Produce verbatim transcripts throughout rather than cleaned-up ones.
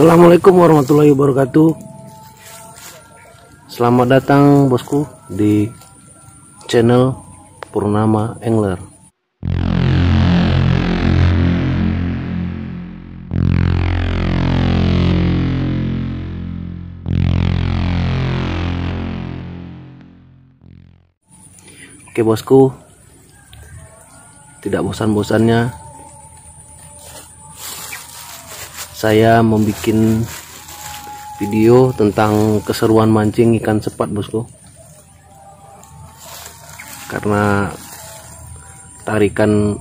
Assalamualaikum warahmatullahi wabarakatuh. Selamat datang bosku di channel Purnama Angler. Oke bosku, tidak bosan-bosannya saya membuat video tentang keseruan mancing ikan sepat bosku, karena tarikan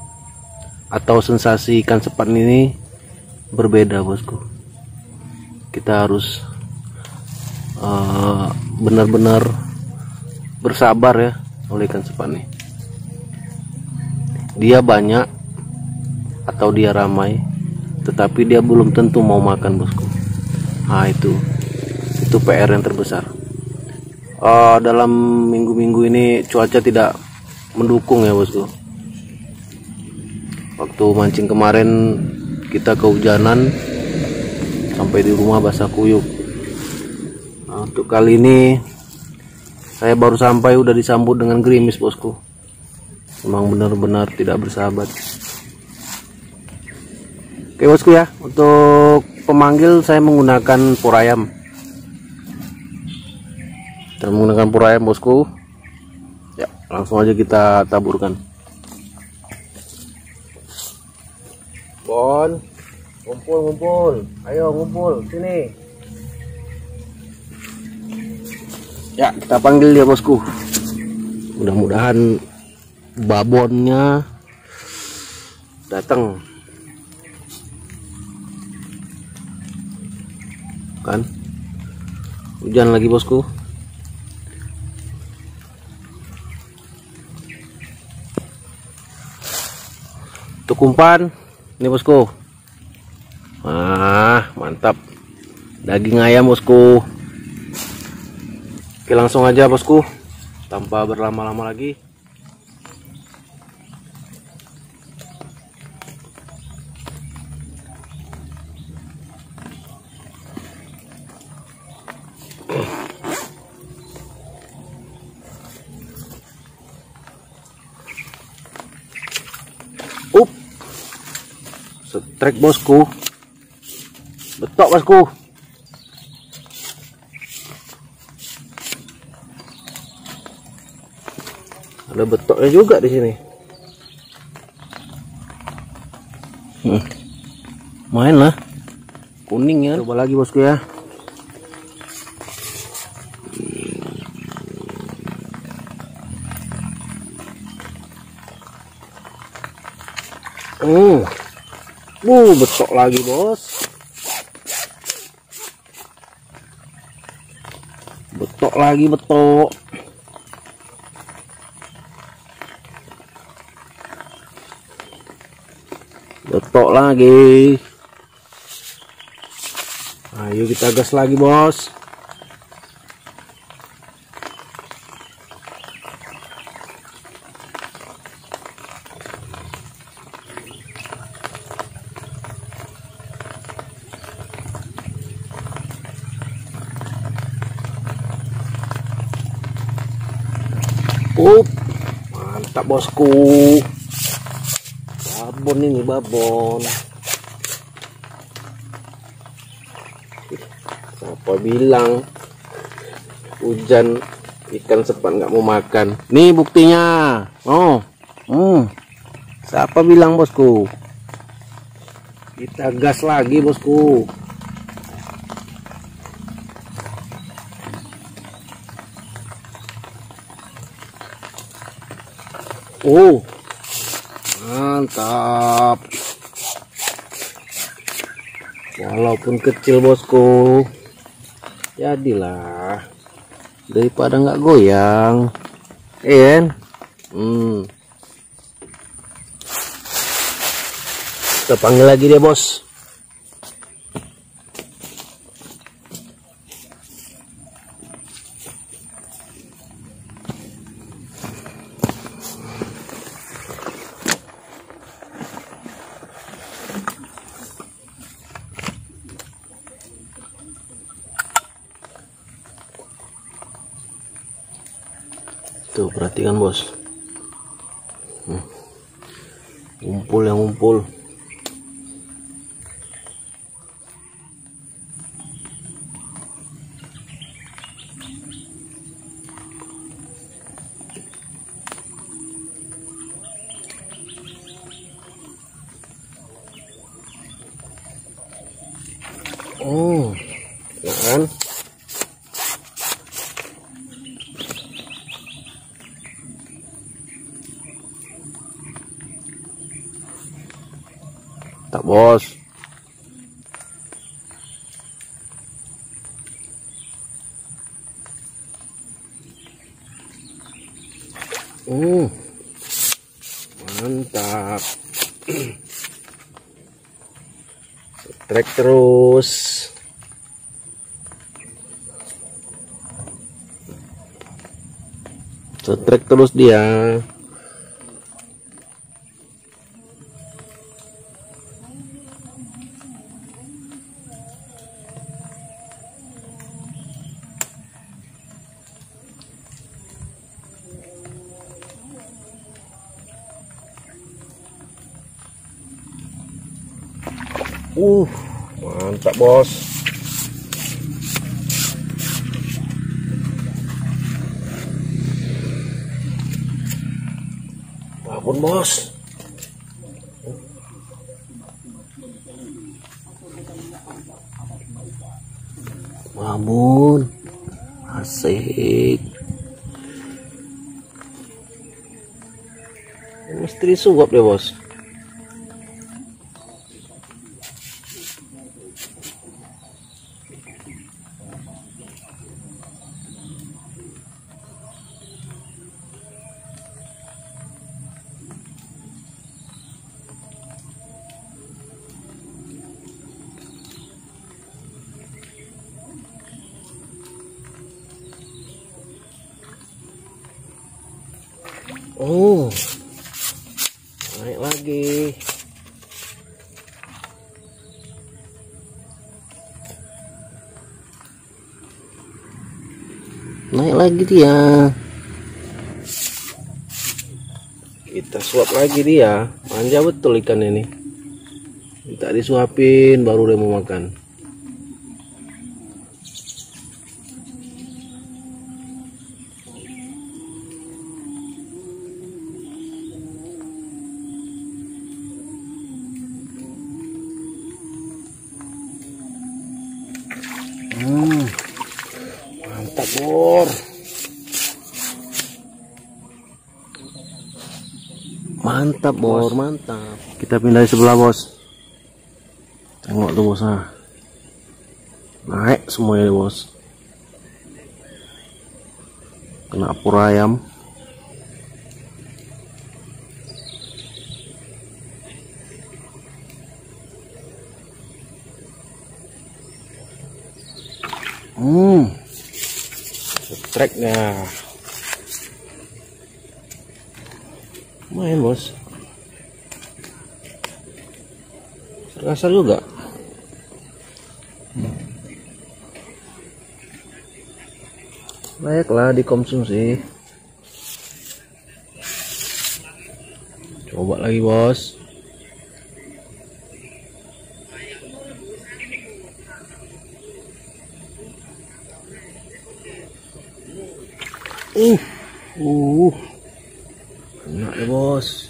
atau sensasi ikan sepat ini berbeda bosku. Kita harus benar-benar uh, bersabar ya oleh ikan sepat nih. Dia banyak atau dia ramai, tetapi dia belum tentu mau makan bosku. Nah itu itu P R yang terbesar. Uh, dalam minggu-minggu ini cuaca tidak mendukung ya bosku. Waktu mancing kemarin kita kehujanan sampai di rumah basah kuyup. Nah, untuk kali ini saya baru sampai udah disambut dengan gerimis bosku. Memang benar-benar tidak bersahabat. Oke bosku ya, untuk pemanggil saya menggunakan purayam. Kita menggunakan purayam bosku. Ya, langsung aja kita taburkan. Bon, kumpul kumpul, ayo kumpul sini. Ya, kita panggil dia bosku. Mudah-mudahan babonnya datang. Kan hujan lagi bosku. Untuk umpan ini bosku, ah mantap, daging ayam bosku. Oke, langsung aja bosku tanpa berlama-lama lagi. Up, setrek bosku, betok bosku. Ada betoknya juga di sini. Hmm. Main lah, kuning ya. Coba lagi bosku ya. Hmm, uh, betok lagi bos, betok lagi betok. Betok lagi. Ayo kita gas lagi bos. Up, mantap bosku. Babon ini babon. Siapa bilang hujan ikan sepat nggak mau makan? Nih buktinya. Oh, hmm. Siapa bilang bosku? Kita gas lagi bosku. Oh, mantap. Walaupun kecil bosku, jadilah daripada nggak goyang. En, hmm. Kita panggil lagi dia bos. Tuh, perhatikan bos. Hmm. Ngumpul yang ngumpul. Oh, kan? Tak bos. Oh, mantap. Trek terus. Setrek terus dia. Uh, mantap bos. Apun bos, mabun, asik. Misteri suap deh bos. Oh, naik lagi. Naik lagi dia. Kita suap lagi dia. Manja betul ikan ini. Minta disuapin baru dia mau makan. Hmm, mantap bor, mantap bor, mantap. Kita pindah di sebelah bos. Tengok tuh bos, ah. Naik semuanya bos. Kena pura ayam. Hmm, treknya main bos, terasa juga. Hmm. Layaklah dikonsumsi. Coba lagi bos. Uh, uh, enak ya bos,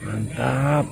mantap.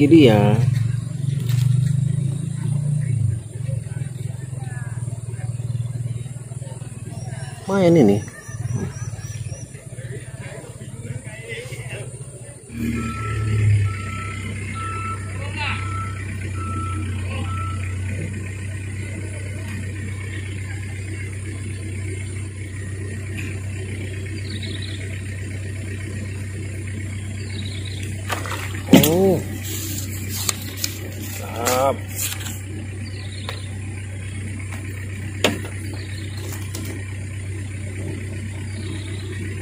lagi dia. Main ini. Oh. Siap.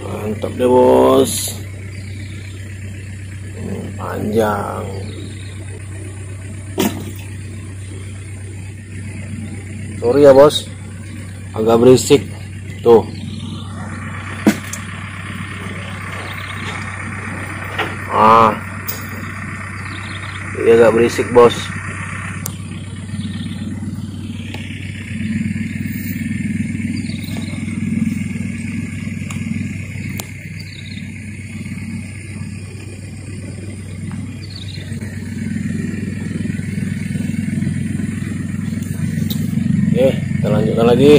Mantap deh, bos. Hmm, panjang. Sorry ya, bos. Agak berisik. Tuh. Ah. Dia agak berisik, bos. Oke, kita lanjutkan lagi.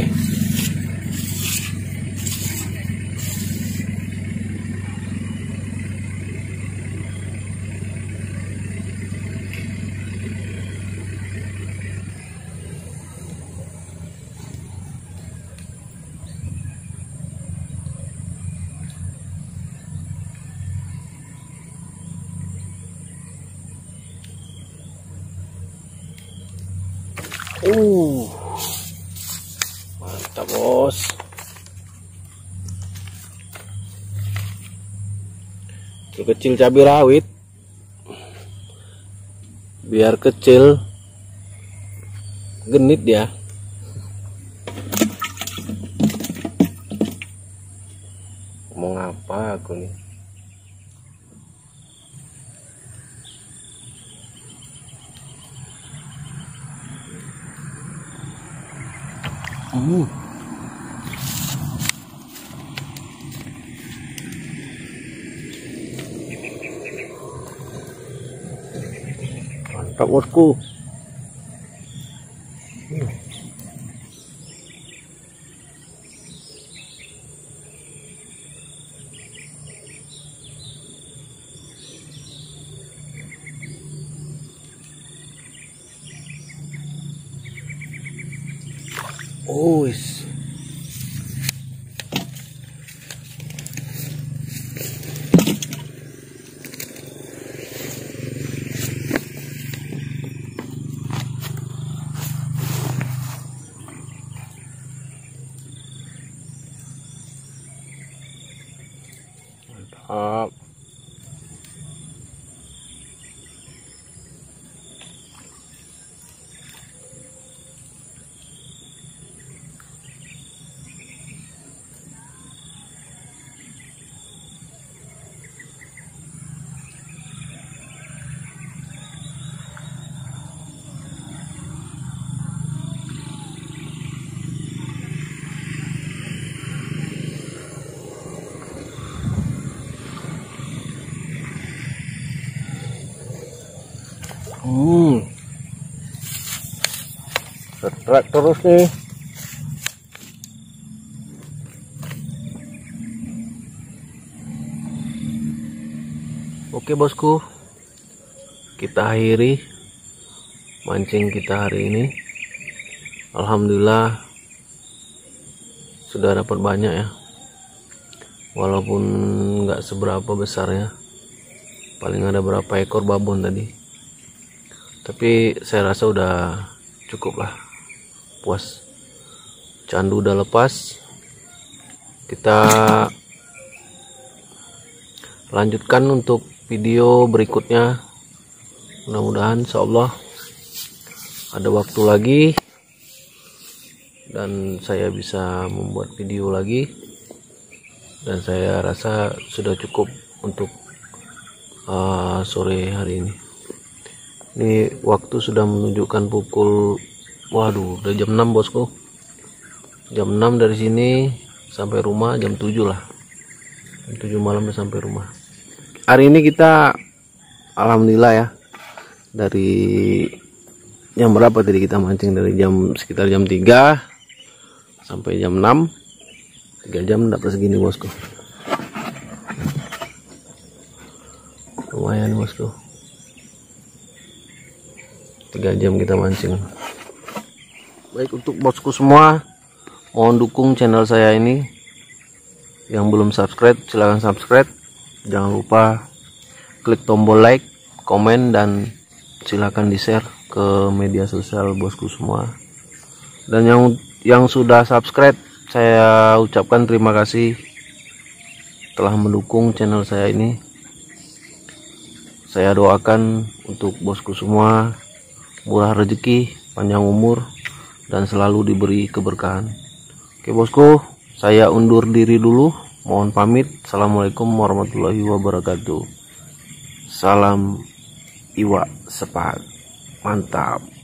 Uh, mantap, bos. Kecil cabai rawit, biar kecil, genit ya. Mau ngapa aku nih? Uh. Mantap, bosku. Hmm. Oh, is. Mantap. Hmm. Setrek terus nih. Oke, bosku, kita akhiri mancing kita hari ini. Alhamdulillah sudah dapat banyak ya, walaupun nggak seberapa besarnya, paling ada berapa ekor babon tadi. Tapi saya rasa udah cukup lah, puas, candu udah lepas. Kita lanjutkan untuk video berikutnya, mudah-mudahan insyaallah ada waktu lagi dan saya bisa membuat video lagi. Dan saya rasa sudah cukup untuk uh, sore hari ini. Ini waktu sudah menunjukkan pukul, waduh, udah jam enam, bosku. Jam enam dari sini sampai rumah jam tujuh lah. Jam tujuh malam sampai rumah. Hari ini kita alhamdulillah ya, dari jam berapa tadi kita mancing, dari jam sekitar jam tiga sampai jam enam, tiga jam dapat segini bosku, lumayan bosku, tiga jam kita mancing. Baik, untuk bosku semua mohon dukung channel saya ini, yang belum subscribe silahkan subscribe, jangan lupa klik tombol like, komen, dan silahkan di share ke media sosial bosku semua. Dan yang yang sudah subscribe, saya ucapkan terima kasih telah mendukung channel saya ini. Saya doakan untuk bosku semua murah rezeki, panjang umur, dan selalu diberi keberkahan. Oke bosku, saya undur diri dulu, mohon pamit. Assalamualaikum warahmatullahi wabarakatuh. Salam iwak sepat. Mantap.